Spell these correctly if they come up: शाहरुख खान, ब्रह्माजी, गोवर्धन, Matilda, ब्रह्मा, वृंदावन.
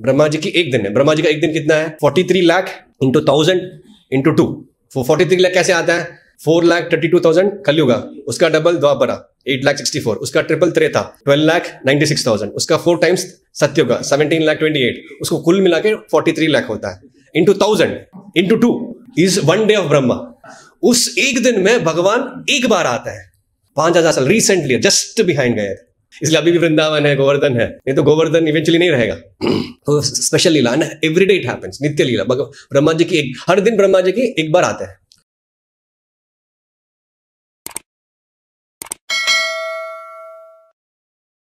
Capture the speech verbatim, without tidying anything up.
ब्रह्मा जी की एक दिन है। ब्रह्मा जी का एक दिन कितना है? तैंतालीस lakh into thousand into two. Forty three lakh कैसे आता है? Four lakh thirty two thousand Kalyuga, उसका double Dwapara eight lakh sixty four, उसका triple Treta twelve lakh ninety six thousand, उसका four times Satyuga seventeen lakh twenty eight, उसको कुल मिला के फोर्टी थ्री लाख होता है। Into thousand into two is one day of ब्रह्मा। उस एक दिन में भगवान एक बार आता है। पांच हजार साल रिसेंटली जस्ट बिहाइंड गए, इसलिए अभी भी वृंदावन है, गोवर्धन है, नहीं तो गोवर्धन इवेंचुअली नहीं रहेगा। तो स्पेशल लीला ना, एवरीडे इट हैपेंस, नित्य लीला। ब्रह्मा जी की एक, हर दिन ब्रह्मा जी की एक बार आते हैं।